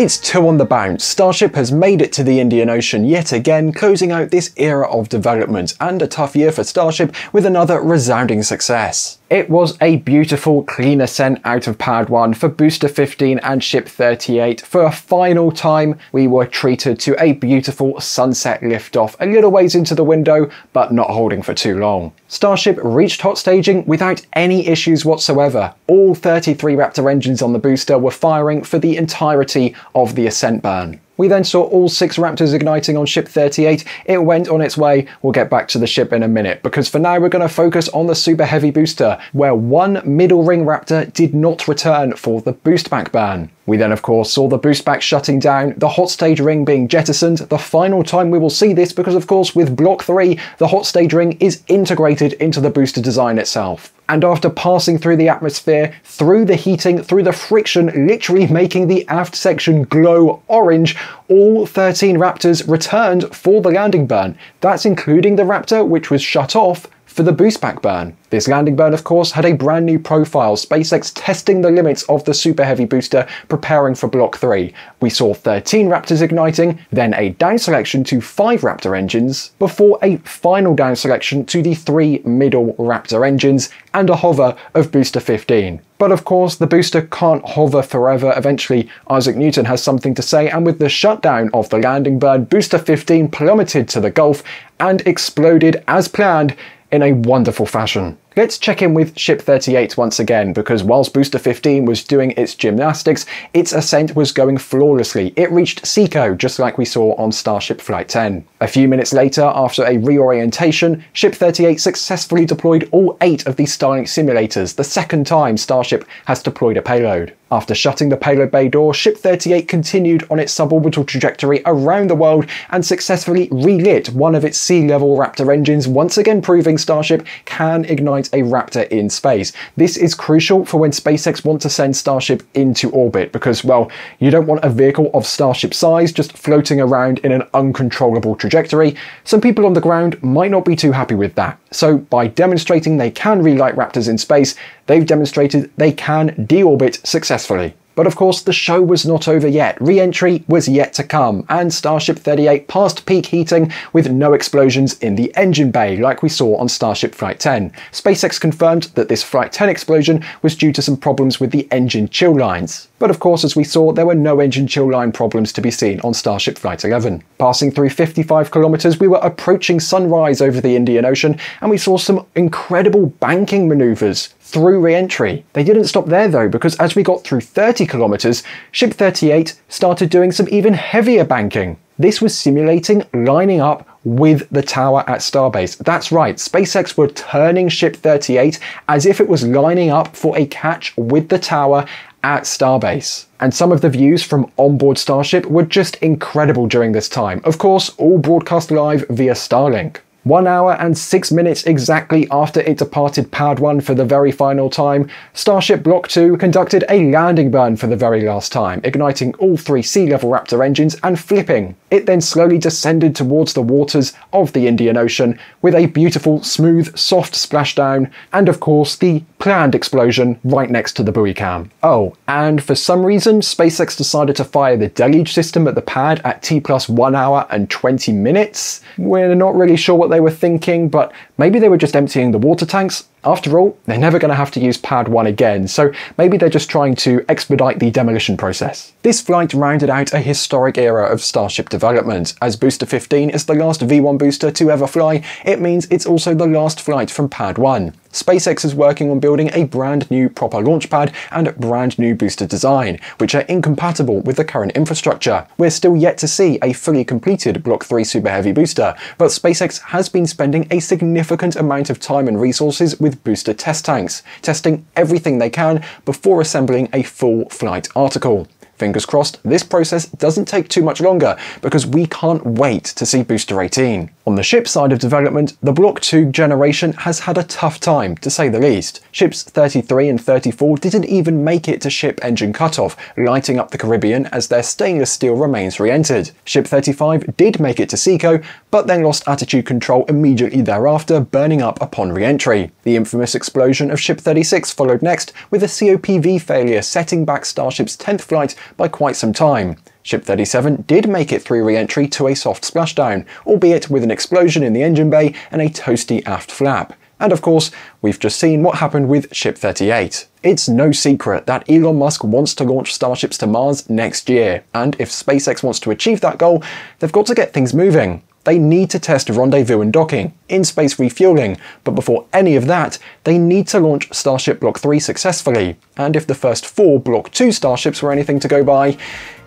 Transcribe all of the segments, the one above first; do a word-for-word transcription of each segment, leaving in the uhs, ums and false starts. It's two on the bounce. Starship has made it to the Indian Ocean yet again, closing out this era of development, and a tough year for Starship with another resounding success. It was a beautiful, clean ascent out of Pad one for Booster fifteen and Ship thirty-eight. For a final time, we were treated to a beautiful sunset liftoff, a little ways into the window, but not holding for too long. Starship reached hot staging without any issues whatsoever. All thirty-three Raptor engines on the booster were firing for the entirety of the ascent burn. We then saw all six Raptors igniting on Ship thirty-eight. It went on its way. We'll get back to the ship in a minute, because for now we're going to focus on the Super Heavy booster, where one middle ring Raptor did not return for the boost back burn. We then of course saw the boost back shutting down, the hot stage ring being jettisoned, the final time we will see this, because of course with Block three, the hot stage ring is integrated into the booster design itself. And after passing through the atmosphere, through the heating, through the friction, literally making the aft section glow orange, all thirteen Raptors returned for the landing burn. That's including the Raptor which was shut off for the boost back burn. This landing burn of course had a brand new profile, SpaceX testing the limits of the Super Heavy booster, preparing for Block three. We saw thirteen Raptors igniting, then a down selection to five Raptor engines, before a final down selection to the three middle Raptor engines, and a hover of Booster fifteen. But of course the booster can't hover forever. Eventually Isaac Newton has something to say, and with the shutdown of the landing burn, Booster fifteen plummeted to the Gulf and exploded as planned in a wonderful fashion. Let's check in with Ship thirty-eight once again, because whilst Booster fifteen was doing its gymnastics, its ascent was going flawlessly. It reached SECO, just like we saw on Starship Flight ten. A few minutes later, after a reorientation, Ship thirty-eight successfully deployed all eight of the Starlink simulators, the second time Starship has deployed a payload. After shutting the payload bay door, Ship thirty-eight continued on its suborbital trajectory around the world and successfully relit one of its sea-level Raptor engines, once again proving Starship can ignite a Raptor in space. This is crucial for when SpaceX want to send Starship into orbit, because, well, you don't want a vehicle of Starship size just floating around in an uncontrollable trajectory. Some people on the ground might not be too happy with that. So by demonstrating they can relight Raptors in space, they've demonstrated they can deorbit successfully. But of course the show was not over yet. Re-entry was yet to come, and Starship thirty-eight passed peak heating with no explosions in the engine bay like we saw on Starship Flight ten. SpaceX confirmed that this Flight ten explosion was due to some problems with the engine chill lines. But of course, as we saw, there were no engine chill line problems to be seen on Starship Flight eleven. Passing through fifty-five kilometers, we were approaching sunrise over the Indian Ocean, and we saw some incredible banking maneuvers through re-entry. They didn't stop there though, because as we got through thirty kilometers, Ship thirty-eight started doing some even heavier banking. This was simulating lining up with the tower at Starbase. That's right, SpaceX were turning Ship thirty-eight as if it was lining up for a catch with the tower at Starbase. And some of the views from onboard Starship were just incredible during this time. Of course, all broadcast live via Starlink. One hour and six minutes exactly after it departed Pad one for the very final time, Starship Block two conducted a landing burn for the very last time, igniting all three sea-level Raptor engines and flipping. It then slowly descended towards the waters of the Indian Ocean with a beautiful, smooth, soft splashdown, and of course the planned explosion right next to the buoy cam. Oh, and for some reason, SpaceX decided to fire the deluge system at the pad at T plus one hour and twenty minutes. We're not really sure what they were thinking, but maybe they were just emptying the water tanks. After all, they're never going to have to use Pad one again, so maybe they're just trying to expedite the demolition process. This flight rounded out a historic era of Starship development. As Booster fifteen is the last V one booster to ever fly, it means it's also the last flight from Pad one. SpaceX is working on building a brand new proper launch pad and brand new booster design, which are incompatible with the current infrastructure. We're still yet to see a fully completed Block three Super Heavy booster, but SpaceX has been spending a significant amount of time and resources with booster test tanks, testing everything they can before assembling a full flight article. Fingers crossed, this process doesn't take too much longer, because we can't wait to see Booster eighteen. On the ship side of development, the Block two generation has had a tough time, to say the least. Ships thirty-three and thirty-four didn't even make it to ship engine cutoff, lighting up the Caribbean as their stainless steel remains re-entered. Ship thirty-five did make it to SECO, but then lost attitude control immediately thereafter, burning up upon re-entry. The infamous explosion of Ship thirty-six followed next, with a C O P V failure setting back Starship's tenth flight by quite some time. Ship thirty-seven did make it through re-entry to a soft splashdown, albeit with an explosion in the engine bay and a toasty aft flap. And of course, we've just seen what happened with Ship thirty-eight. It's no secret that Elon Musk wants to launch Starships to Mars next year, and if SpaceX wants to achieve that goal, they've got to get things moving. They need to test rendezvous and docking, in-space refueling, but before any of that, they need to launch Starship Block three successfully, and if the first four Block two Starships were anything to go by,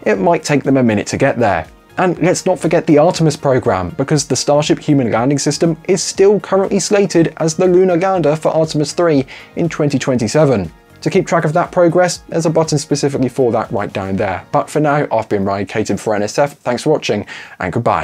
it might take them a minute to get there. And let's not forget the Artemis program, because the Starship human landing system is still currently slated as the Lunar Lander for Artemis three in twenty twenty-seven. To keep track of that progress, there's a button specifically for that right down there. But for now, I've been Ryan Caton for N S F, thanks for watching, and goodbye.